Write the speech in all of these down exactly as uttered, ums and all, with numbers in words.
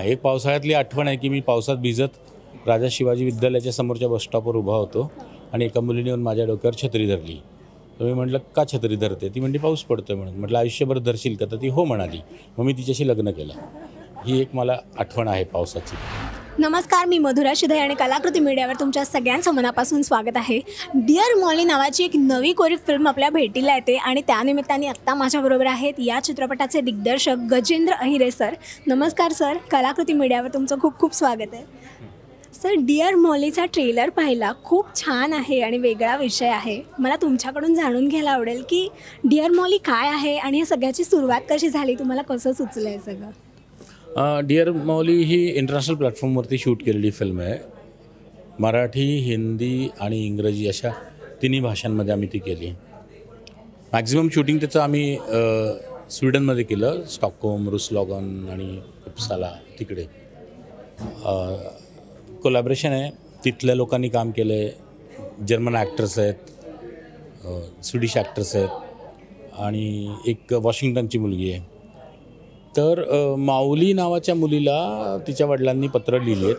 एक पावसाळ्यातली आठवण आहे की मी पावसात भिजत राजा शिवाजी विद्यालयाच्या समोरच्या बस स्टॉपवर उभा होतो आणि एका मुलीने येऊन माझ्या डोक्यावर छत्री धरली। तर मी म्हटलं का छत्री धरते? ती म्हणली पाऊस पडतोय म्हणून। म्हटलं आयुष्यभर धरशील का? तर ती हो म्हणाली। मग मी तिच्याशी लग्न केलं। ही एक मला आठवण आहे पावसाची। नमस्कार, मी मधुरा शिधे आणि कलाकृति मीडियावर तुमच्या सगळ्यांचं मनापासून स्वागत आहे। डियर मॉली नावाची एक नवी कोरी फिल्म आपल्या भेटीला येते आणि त्यानिमित्ताने आत्ता माझ्याबरोबर आहेत या चित्रपटाचे दिग्दर्शक गजेंद्र अहिरे सर। नमस्कार सर, कलाकृति मीडियावर तुमचं खूप खूप स्वागत आहे। सर, डियर मॉलीचा ट्रेलर पाहिला, खूप छान आहे आणि वेगळा विषय आहे। मला तुमच्याकडून जाणून घ्यायला आवडेल की डियर मॉली काय आहे आणि या सगळ्याची सुरुवात कशी झाली, तुम्हाला कसं सुचलं हे सगळं? डियर मॉली ही इंटरनॅशनल प्लॅटफॉर्मवरती शूट केलेली फिल्म आहे। मराठी, हिंदी आणि इंग्रजी अशा तिन्ही भाषांमध्ये आम्ही ती केली। मॅक्झिमम शूटिंग त्याचं आम्ही स्वीडनमध्ये केलं, स्टॉकहोम, रुसलॉगन आणि उपसाला तिकडे कोलॅबरेशन आहे। तिथल्या लोकांनी काम केलं आहे। जर्मन ॲक्टर्स आहेत, स्वीडिश ॲक्टर्स आहेत आणि एक वॉशिंग्टनची मुलगी आहे। तर माऊली नावाच्या मुलीला तिच्या वडिलांनी पत्र लिहिलेत,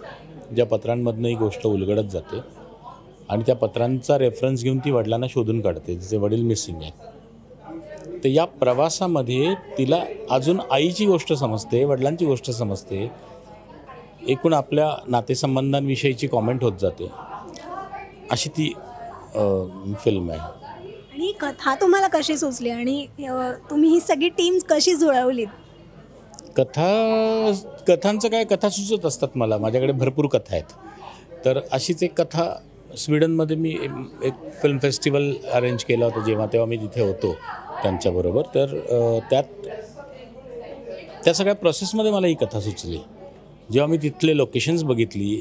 ज्या पत्रांमधनं ही गोष्ट उलगडत जाते आणि त्या पत्रांचा रेफरन्स घेऊन ती वडिलांना शोधून काढते, तिचे वडील मिसिंग आहेत। तर या प्रवासामध्ये तिला अजून आईची गोष्ट समजते, वडिलांची गोष्ट समजते, एकूण आपल्या नातेसंबंधांविषयीची कॉमेंट होत जाते। अशी ती फिल्म आहे। आणि कथा तुम्हाला कशी सुचली आणि तुम्ही ही सगळी टीम कशी जुळवलीत? कथा कथांचं काय, कथा सुचत असतात मला, माझ्याकडे भरपूर कथा आहेत। तर अशीच एक कथा स्वीडनमध्ये मी एक फिल्म फेस्टिवल अरेंज केला होता, जेव्हा तेव्हा मी तिथे होतो त्यांच्याबरोबर। तर त्यात त्या सगळ्या प्रोसेसमध्ये मला ही कथा सुचली। जेव्हा मी तिथले लोकेशन्स बघितली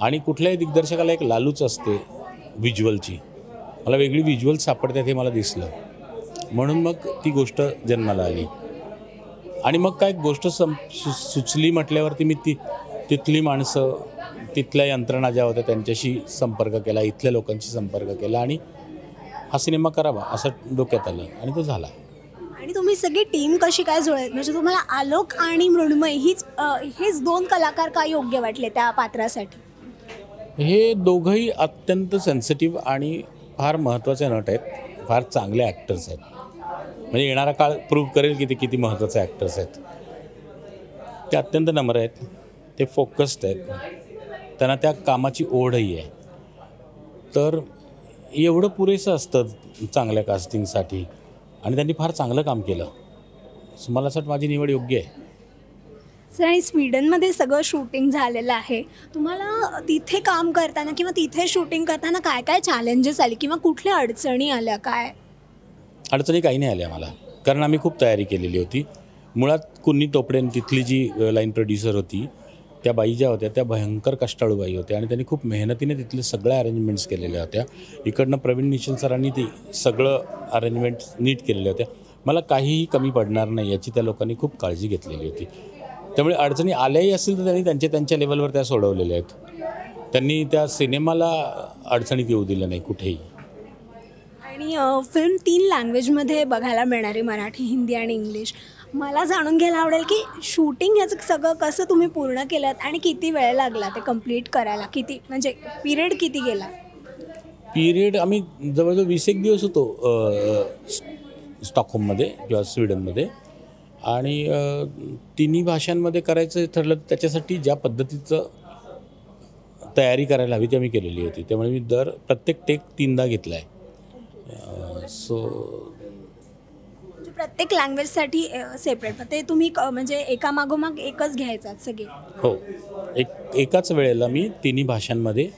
आणि कुठल्याही दिग्दर्शकाला एक लालूच असते व्हिज्युअलची, मला वेगळी व्हिज्युअल सापडतात हे मला दिसलं, म्हणून मग ती गोष्ट जन्माला आली। आणि मग काय गोष्ट सम सु सुचली म्हटल्यावरती मी ती तिथली माणसं, तिथल्या यंत्रणा ज्या होत्या त्यांच्याशी संपर्क केला, इथल्या लोकांशी संपर्क केला आणि हा सिनेमा करावा असं डोक्यात आलं आणि तो झाला। आणि तुम्ही सगळी टीम कशी काय जुळत, म्हणजे तुम्हाला आलोक आणि मृण्मयी हीच हेच दोन कलाकार का योग्य वाटले त्या पात्रासाठी? हे दोघंही अत्यंत सेन्सिटिव्ह आणि फार महत्त्वाचे नट आहेत, फार चांगले ॲक्टर्स आहेत। म्हणजे येणारा काळ प्रूव्ह करेल की ते किती महत्त्वाचे ॲक्टर्स आहेत। ते अत्यंत नम्र आहेत, ते फोकस्ड आहेत, त्यांना त्या कामाची ओढही आहे। तर एवढं पुरेसं असतं चांगल्या कास्टिंगसाठी आणि त्यांनी फार चांगलं काम केलं। सो मला असं वाटतं माझी निवड योग्य आहे। सर, आणि स्वीडनमध्ये सगळं शूटिंग झालेलं आहे, तुम्हाला तिथे काम करताना किंवा तिथे शूटिंग करताना काय काय चॅलेंजेस आले किंवा कुठल्या अडचणी आल्या? काय अडचणी काही नाही आल्या मला, कारण आम्ही खूप तयारी केलेली होती। मुळात मुन्नी टोपडे तिथली जी लाईन प्रोड्युसर होती, त्या बाई ज्या होत्या त्या भयंकर कष्टाळू बाई होत्या आणि त्यांनी खूप मेहनतीने तिथले सगळ्या अरेंजमेंट्स केलेल्या होत्या। इकडनं प्रवीण निशल सरांनी ती सगळं अरेंजमेंट नीट केलेल्या होत्या। मला काहीही कमी पडणार नाही याची त्या लोकांनी खूप काळजी घेतलेली होती। त्यामुळे अडचणी आल्याही असतील तर त्यांनी त्यांच्या त्यांच्या लेवलवर त्या सोडवलेल्या आहेत। त्यांनी त्या सिनेमाला अडचणीत येऊ दिलं नाही कुठेही। आणि फिल्म तीन लँग्वेजमध्ये बघायला मिळणार आहे, मराठी, हिंदी आणि इंग्लिश। मला जाणून घ्यायला आवडेल की शूटिंग ह्याचं सगळं कसं तुम्ही पूर्ण केलं आणि किती वेळ लागला ते कंप्लीट करायला, किती म्हणजे पिरियड किती गेला? पिरियड आम्ही जवळजवळ वीस एक दिवस होतो स्टॉकहोममध्ये किंवा स्वीडनमध्ये आणि तिन्ही भाषांमध्ये करायचं ठरलं। त्याच्यासाठी ज्या पद्धतीचं तयारी करायला हवी ती आम्ही केलेली होती, त्यामुळे मी दर प्रत्येक टेक तीनदा घेतला आहे। सो uh, so, प्रत्येक लँग्वेजसाठी सेपरेट ते तुम्ही म्हणजे एका मागोमाग एकच घ्यायचा सगळे? हो, एक एकाच वेळेला मी तिन्ही भाषांमध्ये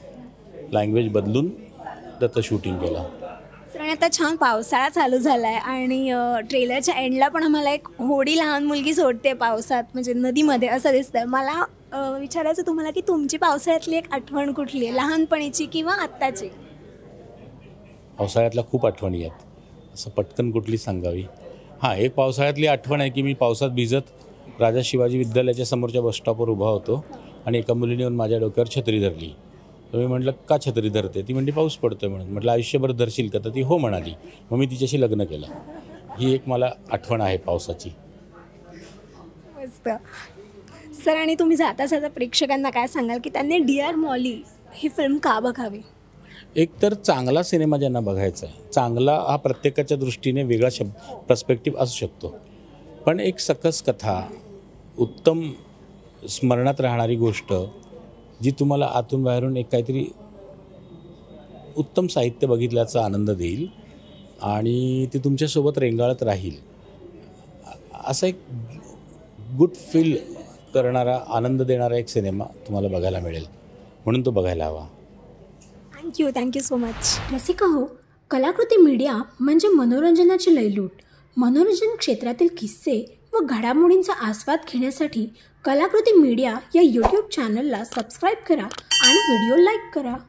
लँग्वेज बदलून त्याचं शूटिंग केलं। सर, आणि आता छान पावसाळा चालू झाला आहे आणि ट्रेलरच्या एंडला पण आम्हाला एक होडी लहान मुलगी सोडते पावसात, म्हणजे नदीमध्ये असं दिसतंय। मला विचारायचं तुम्हाला की तुमची पावसाळ्यातली एक आठवण कुठली आहे, लहानपणीची किंवा आत्ताची? पावसाळ्यातल्या खूप आठवणी आहेत, असं पटकन कुठली सांगावी? हां, एक पावसाळ्यातली आठवण आहे की मी पावसात भिजत राजा शिवाजी विद्यालयाच्या समोरच्या बस स्टॉपवर उभा होतो आणि एका मुलीने येऊन माझ्या डोक्यावर छत्री धरली। तर मी म्हटलं का छत्री धरते? ती म्हणली पाऊस पडतोय म्हणून। म्हटलं आयुष्यभर धरशील का? तर ती हो म्हणाली। मग मी तिच्याशी लग्न केलं। ही एक मला आठवण आहे पावसाची। सर, आणि तुम्ही जाता जाता प्रेक्षकांना काय सांगाल की त्यांनी डियर मॉली ही फिल्म का बघावी? एक तर चांगला सिनेमा ज्यांना बघायचा आहे, चांगला हा प्रत्येकाच्या दृष्टीने वेगळा शब्द पर्स्पेक्टिव्ह असू शकतो, पण एक सकस कथा, उत्तम स्मरणात राहणारी गोष्ट जी तुम्हाला आतून बाहेरून एक काहीतरी उत्तम साहित्य बघितल्याचा आनंद देईल आणि ती तुमच्यासोबत रेंगाळत राहील, असा एक गुड फील करणारा, आनंद देणारा एक सिनेमा तुम्हाला बघायला मिळेल, म्हणून तो बघायला हवा. Thank you, thank you so much. Rasika हो, कलाकृति मीडिया म्हणजे मनोरंजनाची लयलूट. मनोरंजन क्षेत्रातील किस्से व घडामोडींचा आस्वाद घेण्यासाठी कलाकृति मीडिया या यूट्यूब चॅनलला सबस्क्राईब करा आणि व्हिडिओ लाईक करा.